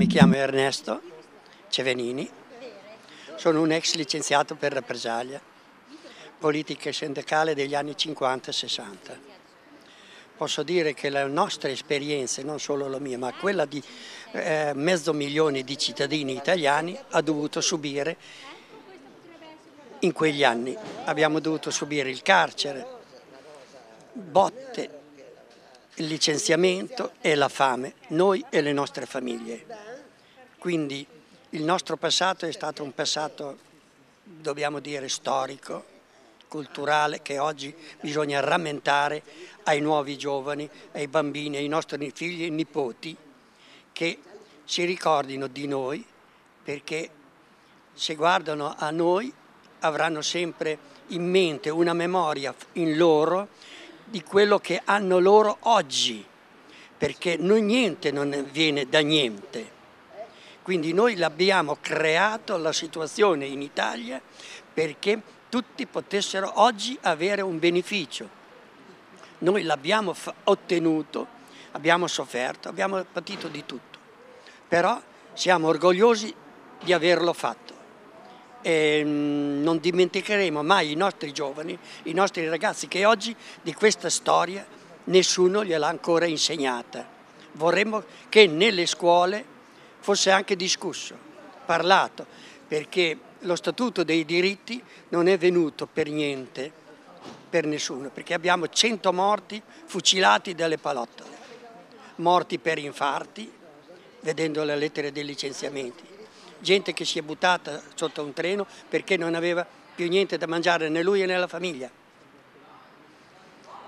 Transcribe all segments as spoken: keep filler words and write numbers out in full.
mi chiamo Ernesto Cevenini, sono un ex licenziato per rappresaglia, politica sindacale degli anni cinquanta e sessanta. Posso dire che la nostra esperienza, non solo la mia, ma quella di eh, mezzo milione di cittadini italiani ha dovuto subire in quegli anni. Abbiamo dovuto subire il carcere, botte, il licenziamento e la fame, noi e le nostre famiglie. Quindi il nostro passato è stato un passato, dobbiamo dire, storico, culturale, che oggi bisogna rammentare ai nuovi giovani, ai bambini, ai nostri figli e nipoti, che si ricordino di noi, perché se guardano a noi avranno sempre in mente una memoria in loro di quello che hanno loro oggi, perché non, niente non viene da niente. Quindi noi l'abbiamo creato la situazione in Italia perché tutti potessero oggi avere un beneficio. Noi l'abbiamo ottenuto, abbiamo sofferto, abbiamo patito di tutto, però siamo orgogliosi di averlo fatto. E non dimenticheremo mai i nostri giovani, i nostri ragazzi, che oggi di questa storia nessuno gliel'ha ancora insegnata. Vorremmo che nelle scuole fosse anche discusso, parlato, perché lo Statuto dei diritti non è venuto per niente, per nessuno, perché abbiamo cento morti fucilati dalle pallottole, morti per infarti, vedendo le lettere dei licenziamenti, gente che si è buttata sotto un treno perché non aveva più niente da mangiare né lui né la famiglia.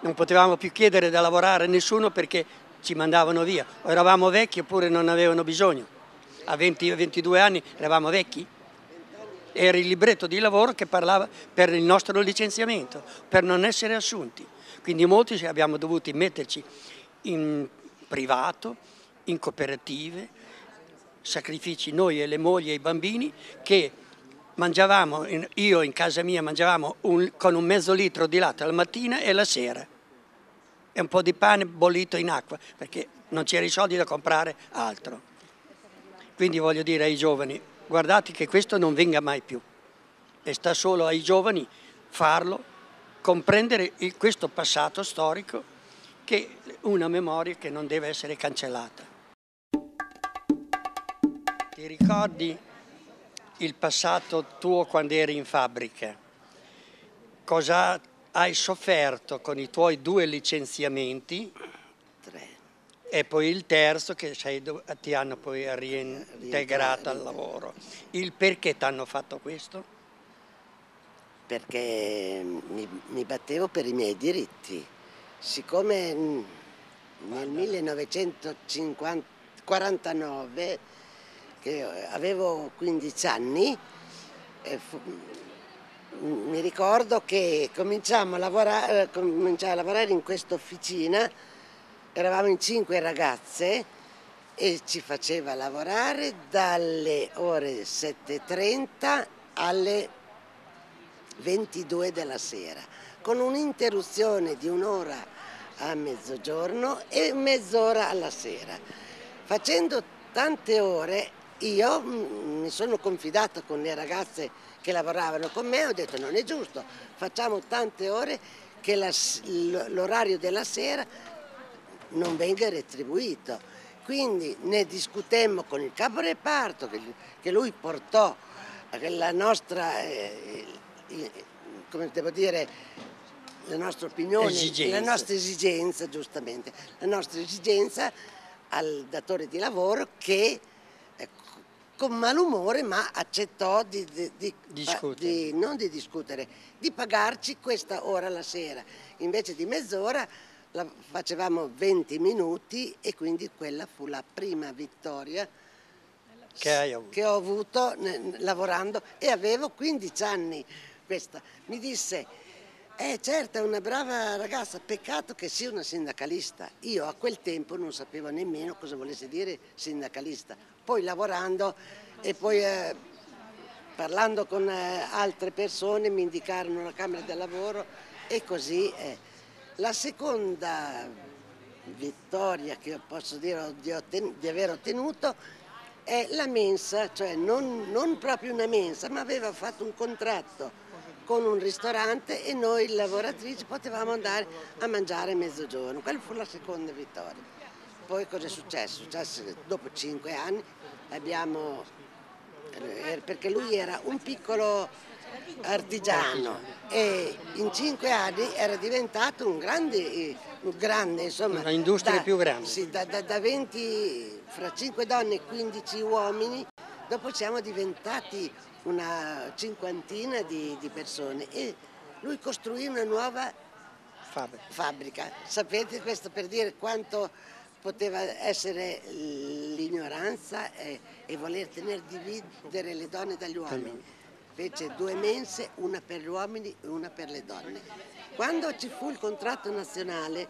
Non potevamo più chiedere da lavorare a nessuno perché ci mandavano via, o eravamo vecchi oppure non avevano bisogno. A venti ventidue anni eravamo vecchi, era il libretto di lavoro che parlava per il nostro licenziamento, per non essere assunti. Quindi molti abbiamo dovuto metterci in privato, in cooperative, sacrifici noi e le mogli e i bambini, che mangiavamo, io in casa mia mangiavamo un, con un mezzo litro di latte la mattina e la sera e un po' di pane bollito in acqua, perché non c'erano i soldi da comprare altro. Quindi voglio dire ai giovani, guardate che questo non venga mai più, e sta solo ai giovani farlo, comprendere il, questo passato storico, che è una memoria che non deve essere cancellata. Ti ricordi il passato tuo quando eri in fabbrica? Cosa hai sofferto con i tuoi due licenziamenti? Tre. E poi il terzo che sei, ti hanno poi reintegrato al lavoro. Il perché ti hanno fatto questo? Perché mi, mi battevo per i miei diritti. Siccome nel millenovecentoquarantanove... che avevo quindici anni, eh, fu, mi ricordo che cominciamo a lavorare, cominciai a lavorare in questa officina, eravamo in cinque ragazze e ci faceva lavorare dalle ore sette e trenta alle ventidue della sera, con un'interruzione di un'ora a mezzogiorno e mezz'ora alla sera. Facendo tante ore, io mi sono confidata con le ragazze che lavoravano con me, ho detto non è giusto, facciamo tante ore che l'orario della sera non venga retribuito. Quindi ne discutemmo con il capo reparto, che lui portò la nostra, eh, come devo dire, la nostra opinione, esigenza. La nostra esigenza, giustamente, la nostra esigenza al datore di lavoro, che con malumore ma accettò di, di, di, di, non di discutere, di pagarci questa ora alla sera. Invece di mezz'ora la facevamo venti minuti, e quindi quella fu la prima vittoria che, hai avuto. che ho avuto lavorando, e avevo quindici anni. Questa mi disse, eh certo, è una brava ragazza, peccato che sia una sindacalista. Io a quel tempo non sapevo nemmeno cosa volesse dire sindacalista. Poi lavorando e poi eh, parlando con eh, altre persone mi indicarono la Camera del Lavoro, e così è. La seconda vittoria che posso dire di, otten di aver ottenuto è la mensa, cioè non, non proprio una mensa, ma aveva fatto un contratto con un ristorante e noi lavoratrici potevamo andare a mangiare a mezzogiorno. Quella fu la seconda vittoria. Poi cosa è successo? Successo dopo cinque anni abbiamo, perché lui era un piccolo artigiano e in cinque anni era diventato un grande, un grande insomma, una industria da, più grande. Sì, da, da, da venti, fra cinque donne e quindici uomini, dopo siamo diventati una cinquantina di, di persone e lui costruì una nuova fabbrica. fabbrica. Sapete, questo per dire quanto poteva essere l'ignoranza e, e voler tenere dividere le donne dagli uomini. Fece due mense, una per gli uomini e una per le donne. Quando ci fu il contratto nazionale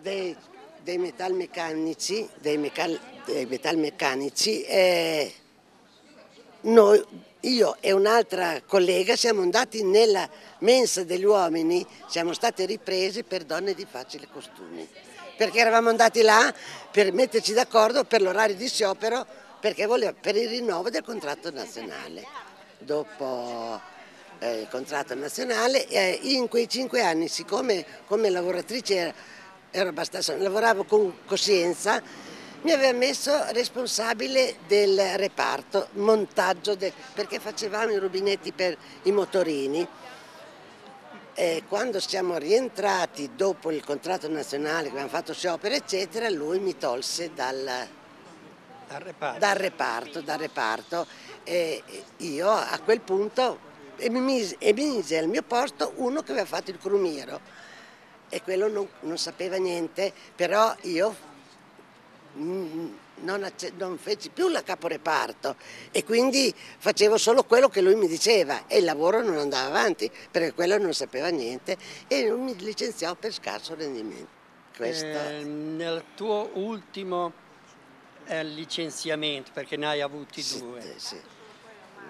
dei, dei metalmeccanici, dei mecal, dei metalmeccanici eh, noi, io e un'altra collega siamo andati nella mensa degli uomini, siamo state riprese per donne di facile costume, perché eravamo andati là per metterci d'accordo per l'orario di sciopero, perché voleva, per il rinnovo del contratto nazionale. Dopo eh, il contratto nazionale, eh, in quei cinque anni, siccome come lavoratrice ero, ero abbastanza, lavoravo con coscienza, mi aveva messo responsabile del reparto montaggio, de, perché facevamo i rubinetti per i motorini. E quando siamo rientrati dopo il contratto nazionale, che abbiamo fatto sciopero eccetera, lui mi tolse dal, dal reparto, dal reparto, dal reparto. E io a quel punto e mi, mise, e mi mise al mio posto uno che aveva fatto il crumiero e quello non, non sapeva niente, però io Non, non feci più la caporeparto e quindi facevo solo quello che lui mi diceva e il lavoro non andava avanti perché quello non sapeva niente e mi licenziò per scarso rendimento. Questo... Eh, nel tuo ultimo eh, licenziamento, perché ne hai avuti sì, due, sì.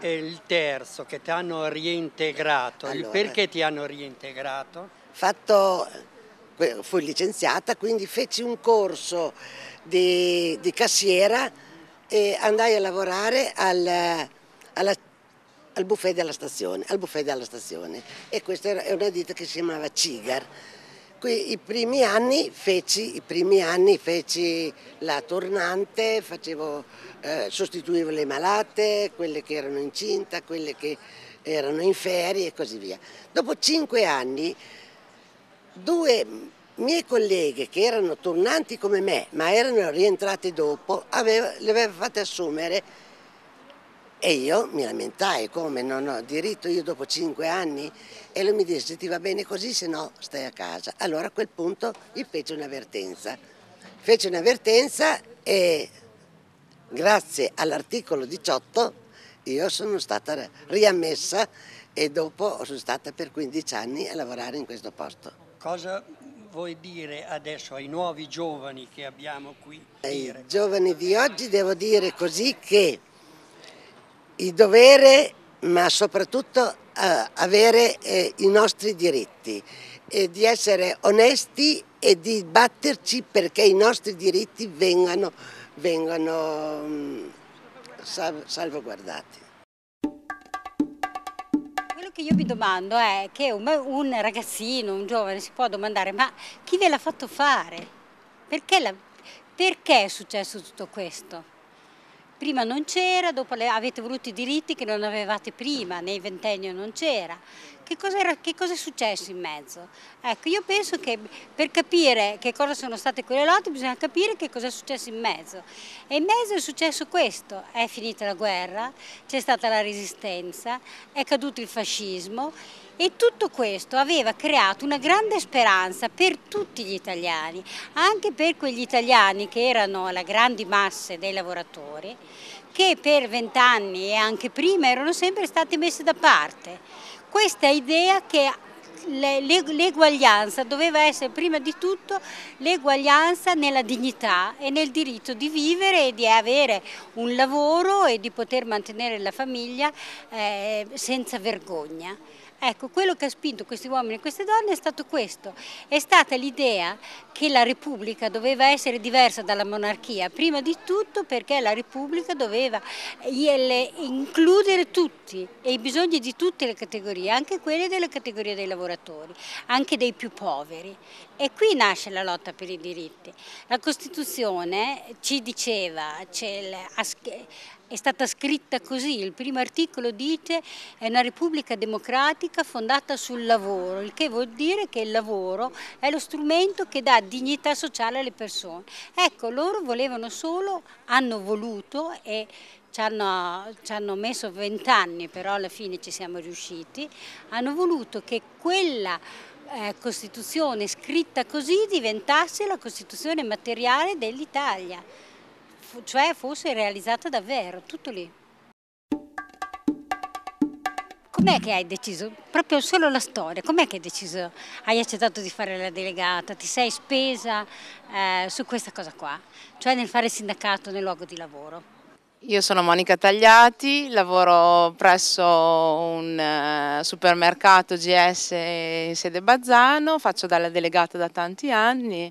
E il terzo che ti hanno reintegrato, allora, perché ti hanno reintegrato? Fatto... Fui licenziata, quindi feci un corso di, di cassiera e andai a lavorare al, alla, al, buffet della stazione, al buffet della stazione e questa è una ditta che si chiamava Cigar. Qui, i, primi anni feci, I primi anni feci la tornante, facevo, eh, sostituivo le malate, quelle che erano incinta, quelle che erano in ferie e così via. Dopo cinque anni due mie colleghe che erano tornanti come me, ma erano rientrate dopo, aveva, le aveva fatte assumere e io mi lamentai, come non ho diritto io dopo cinque anni? E lui mi disse, ti va bene così, se no stai a casa. Allora a quel punto gli fece un'avvertenza. Fece un'avvertenza e grazie all'articolo diciotto io sono stata riammessa e dopo sono stata per quindici anni a lavorare in questo posto. Cosa vuoi dire adesso ai nuovi giovani che abbiamo qui? Ai giovani di oggi devo dire così che il dovere, ma soprattutto uh, avere eh, i nostri diritti, e di essere onesti e di batterci perché i nostri diritti vengano, vengano um, sal- salvaguardati. Che io mi domando è che un, un ragazzino, un giovane si può domandare ma chi ve l'ha fatto fare? Perché, la, perché è successo tutto questo? Prima non c'era, dopo le, avete voluto i diritti che non avevate prima, nei ventennio non c'era. Che cosa è successo in mezzo? Ecco, io penso che per capire che cosa sono state quelle lotte bisogna capire che cosa è successo in mezzo. E in mezzo è successo questo, è finita la guerra, c'è stata la resistenza, è caduto il fascismo e tutto questo aveva creato una grande speranza per tutti gli italiani, anche per quegli italiani che erano la grande massa dei lavoratori, che per vent'anni e anche prima erano sempre stati messi da parte. Questa idea che l'eguaglianza doveva essere prima di tutto l'eguaglianza nella dignità e nel diritto di vivere e di avere un lavoro e di poter mantenere la famiglia eh, senza vergogna. Ecco, quello che ha spinto questi uomini e queste donne è stato questo, è stata l'idea che la Repubblica doveva essere diversa dalla monarchia, prima di tutto perché la Repubblica doveva includere tutti e i bisogni di tutte le categorie, anche quelle della categoria dei lavoratori, anche dei più poveri. E qui nasce la lotta per i diritti. La Costituzione ci diceva, è stata scritta così, il primo articolo dice è una repubblica democratica fondata sul lavoro, il che vuol dire che il lavoro è lo strumento che dà dignità sociale alle persone. Ecco, loro volevano solo, hanno voluto e ci hanno, ci hanno messo vent'anni, però alla fine ci siamo riusciti, hanno voluto che quella eh, Costituzione scritta così diventasse la Costituzione materiale dell'Italia. Cioè fosse realizzata davvero, tutto lì. Com'è che hai deciso, proprio solo la storia, com'è che hai deciso, hai accettato di fare la delegata, ti sei spesa eh, su questa cosa qua, cioè nel fare sindacato nel luogo di lavoro? Io sono Monica Tagliati, lavoro presso un supermercato G S in sede Bazzano, faccio dalla delegata da tanti anni.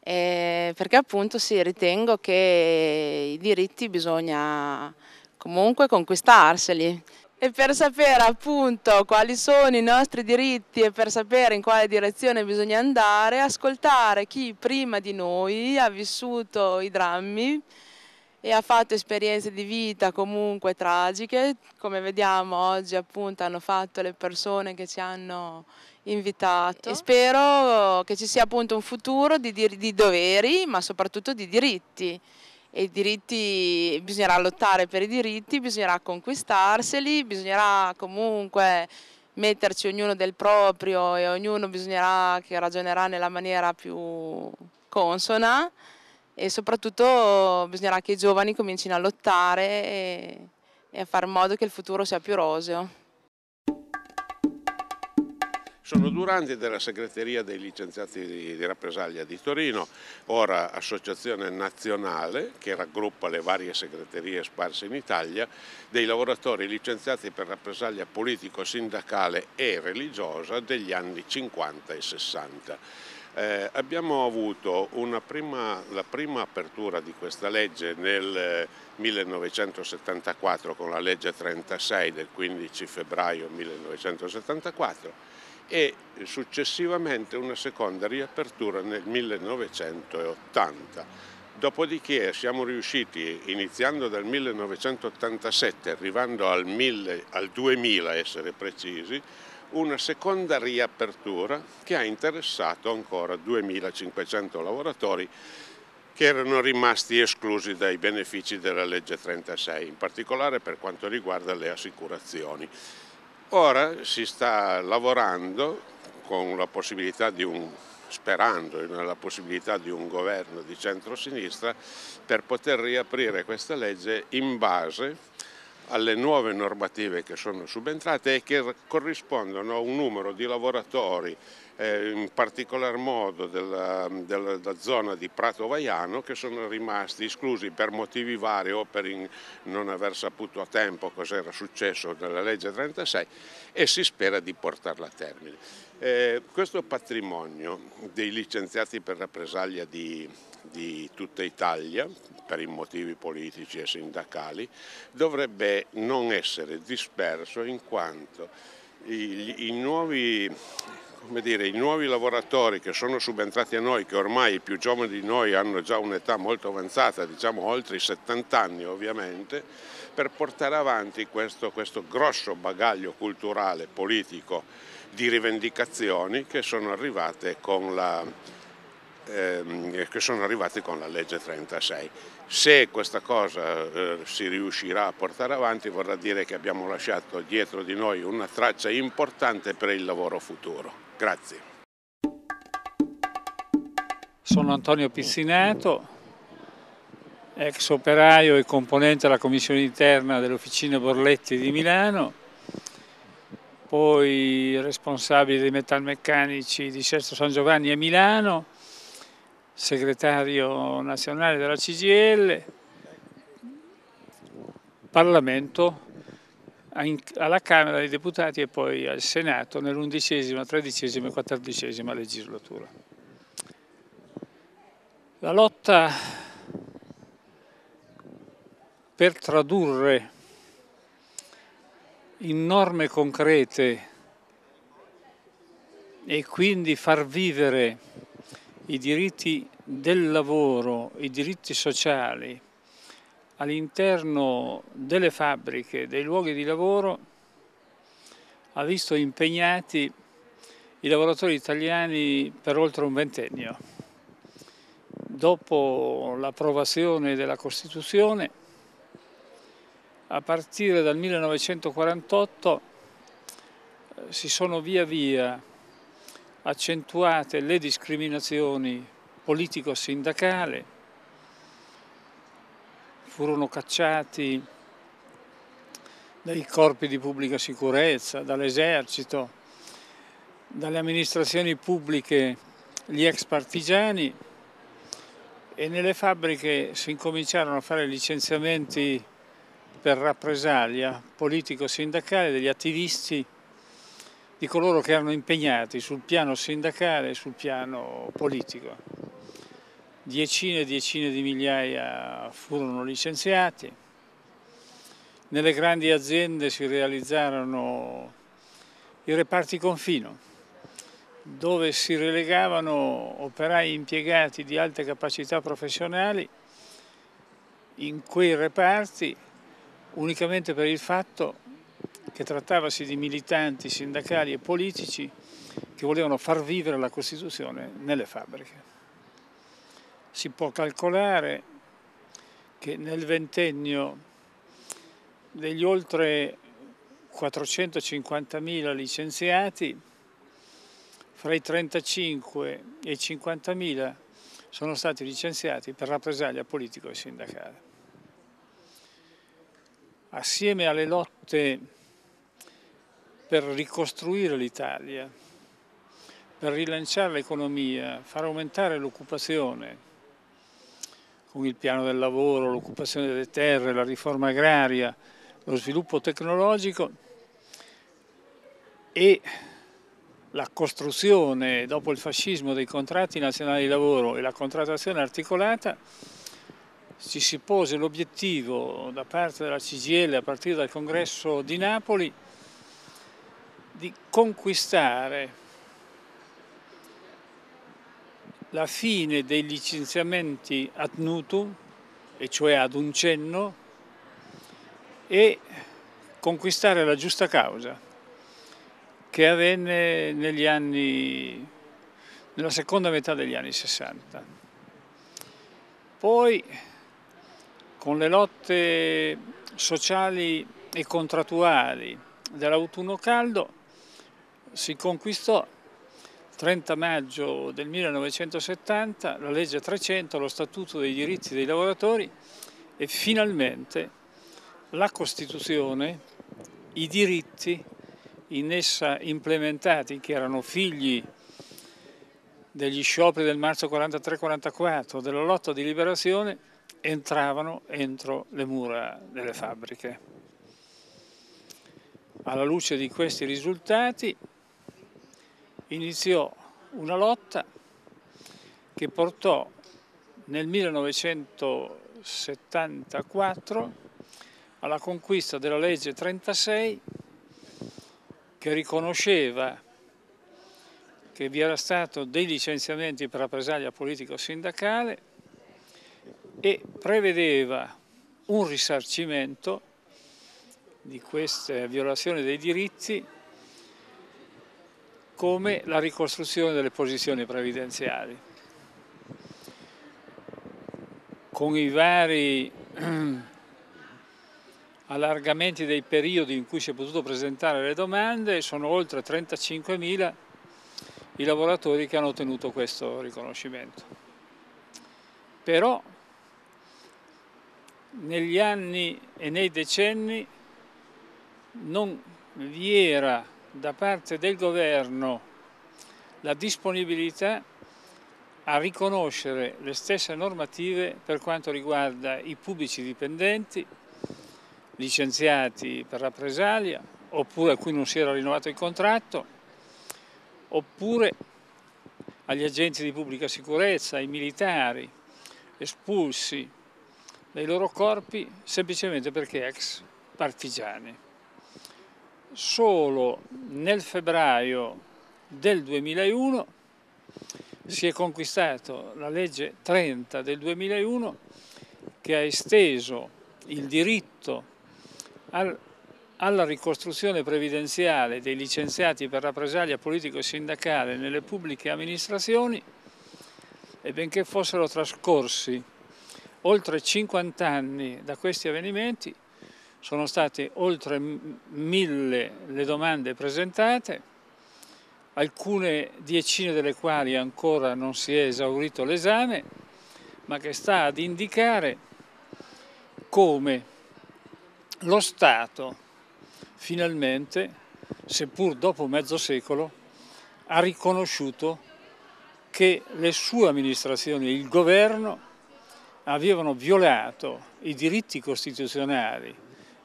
Eh, perché appunto sì, ritengo che i diritti bisogna comunque conquistarseli e per sapere appunto quali sono i nostri diritti e per sapere in quale direzione bisogna andare, ascoltare chi prima di noi ha vissuto i drammi e ha fatto esperienze di vita comunque tragiche, come vediamo oggi appunto hanno fatto le persone che ci hanno invitato. E spero che ci sia appunto un futuro di, di, di doveri, ma soprattutto di diritti. E i diritti, bisognerà lottare per i diritti, bisognerà conquistarseli, bisognerà comunque metterci ognuno del proprio e ognuno bisognerà che ragionerà nella maniera più consona. E soprattutto bisognerà che i giovani comincino a lottare e, e a fare in modo che il futuro sia più roseo. Sono Durante della segreteria dei licenziati di, di rappresaglia di Torino, ora associazione nazionale che raggruppa le varie segreterie sparse in Italia dei lavoratori licenziati per rappresaglia politico-sindacale e religiosa degli anni cinquanta e sessanta. Eh, abbiamo avuto una prima, la prima apertura di questa legge nel millenovecentosettantaquattro con la legge trentasei del quindici febbraio millenovecentosettantaquattro e successivamente una seconda riapertura nel millenovecentottanta. Dopodiché siamo riusciti, iniziando dal millenovecentottantasette, arrivando al, mille, al duemila essere precisi, una seconda riapertura che ha interessato ancora duemilacinquecento lavoratori che erano rimasti esclusi dai benefici della legge trentasei, in particolare per quanto riguarda le assicurazioni. Ora si sta lavorando con la possibilità di un sperando nella possibilità di un governo di centrosinistra per poter riaprire questa legge in base alle nuove normative che sono subentrate e che corrispondono a un numero di lavoratori, eh, in particolar modo della, della, della zona di Prato Vaiano, che sono rimasti esclusi per motivi vari o per in, non aver saputo a tempo cosa era successo della legge trentasei e si spera di portarla a termine. Eh, questo patrimonio dei licenziati per rappresaglia di, di tutta Italia, per i motivi politici e sindacali, dovrebbe non essere disperso in quanto i, i nuovi, come dire, i nuovi lavoratori che sono subentrati a noi, che ormai i più giovani di noi hanno già un'età molto avanzata, diciamo oltre i settant'anni ovviamente, per portare avanti questo, questo grosso bagaglio culturale, politico, di rivendicazioni che sono arrivate con la, ehm, che sono arrivate con la legge trentasei. Se questa cosa eh, si riuscirà a portare avanti vorrà dire che abbiamo lasciato dietro di noi una traccia importante per il lavoro futuro. Grazie. Sono Antonio Pizzinato, ex operaio e componente della commissione interna dell'Officina Borletti di Milano, poi responsabile dei metalmeccanici di Sesto San Giovanni a Milano, segretario nazionale della C G I L, Parlamento, alla Camera dei Deputati e poi al Senato nell'undicesima, tredicesima e quattordicesima legislatura. La lotta per tradurre in norme concrete e quindi far vivere i diritti del lavoro, i diritti sociali all'interno delle fabbriche, dei luoghi di lavoro, ha visto impegnati i lavoratori italiani per oltre un ventennio. Dopo l'approvazione della Costituzione, a partire dal millenovecentoquarantotto, si sono via via accentuate le discriminazioni politico-sindacali, furono cacciati dai corpi di pubblica sicurezza, dall'esercito, dalle amministrazioni pubbliche gli ex partigiani e nelle fabbriche si incominciarono a fare licenziamenti per rappresaglia politico-sindacale degli attivisti, di coloro che erano impegnati sul piano sindacale e sul piano politico. Decine e decine di migliaia furono licenziati. Nelle grandi aziende si realizzarono i reparti confino, dove si relegavano operai impiegati di alte capacità professionali in quei reparti unicamente per il fatto che trattavasi di militanti sindacali e politici che volevano far vivere la Costituzione nelle fabbriche. Si può calcolare che nel ventennio degli oltre quattrocentocinquantamila licenziati, fra i trentacinque e i cinquantamila sono stati licenziati per rappresaglia politico e sindacale. Assieme alle lotte per ricostruire l'Italia, per rilanciare l'economia, far aumentare l'occupazione con il piano del lavoro, l'occupazione delle terre, la riforma agraria, lo sviluppo tecnologico e la costruzione dopo il fascismo dei contratti nazionali di lavoro e la contrattazione articolata, ci si pose l'obiettivo da parte della C G I L a partire dal congresso di Napoli di conquistare la fine dei licenziamenti ad nutum, e cioè ad un cenno, e conquistare la giusta causa, che avvenne negli anni, nella seconda metà degli anni sessanta. Poi, con le lotte sociali e contrattuali dell'autunno caldo, si conquistò trenta maggio del millenovecentosettanta la legge trecento, lo Statuto dei diritti dei lavoratori e finalmente la Costituzione, i diritti in essa implementati che erano figli degli scioperi del marzo quarantatré quarantaquattro, della lotta di liberazione, entravano entro le mura delle fabbriche. Alla luce di questi risultati iniziò una lotta che portò nel millenovecentosettantaquattro alla conquista della legge trentasei, che riconosceva che vi era stato dei licenziamenti per rappresaglia politico-sindacale e prevedeva un risarcimento di queste violazioni dei diritti come la ricostruzione delle posizioni previdenziali, con i vari allargamenti dei periodi in cui si è potuto presentare le domande. Sono oltre trentacinquemila i lavoratori che hanno ottenuto questo riconoscimento. Però negli anni e nei decenni non vi era da parte del governo la disponibilità a riconoscere le stesse normative per quanto riguarda i pubblici dipendenti, licenziati per rappresaglia, oppure a cui non si era rinnovato il contratto, oppure agli agenti di pubblica sicurezza, ai militari espulsi dai loro corpi semplicemente perché ex partigiani. Solo nel febbraio del duemilauno si è conquistato la legge trenta del duemilauno che ha esteso il diritto al, alla ricostruzione previdenziale dei licenziati per rappresaglia politico e sindacale nelle pubbliche amministrazioni, e benché fossero trascorsi oltre cinquanta anni da questi avvenimenti, sono state oltre mille le domande presentate, alcune diecine delle quali ancora non si è esaurito l'esame, ma che sta ad indicare come lo Stato finalmente, seppur dopo mezzo secolo, ha riconosciuto che le sue amministrazioni, il governo, avevano violato i diritti costituzionali,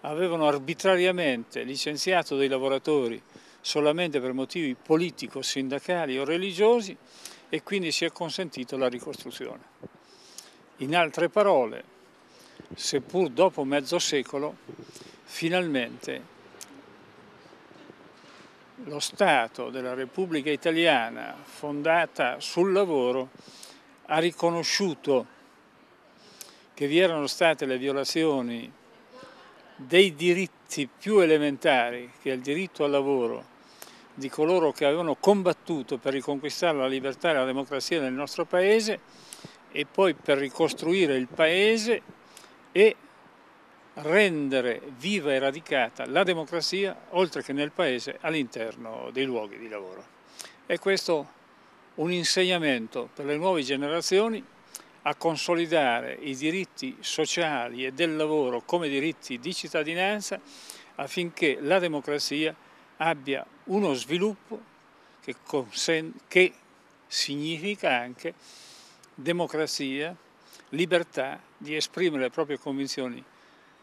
avevano arbitrariamente licenziato dei lavoratori solamente per motivi politico-sindacali o religiosi, e quindi si è consentito la ricostruzione. In altre parole, seppur dopo mezzo secolo, finalmente lo Stato della Repubblica Italiana, fondata sul lavoro, ha riconosciuto che vi erano state le violazioni dei diritti più elementari, che è il diritto al lavoro, di coloro che avevano combattuto per riconquistare la libertà e la democrazia nel nostro Paese e poi per ricostruire il Paese e rendere viva e radicata la democrazia, oltre che nel Paese, all'interno dei luoghi di lavoro. E questo è un insegnamento per le nuove generazioni a consolidare i diritti sociali e del lavoro come diritti di cittadinanza, affinché la democrazia abbia uno sviluppo che, che significa anche democrazia, libertà di esprimere le proprie convinzioni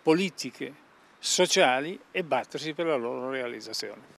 politiche, sociali e battersi per la loro realizzazione.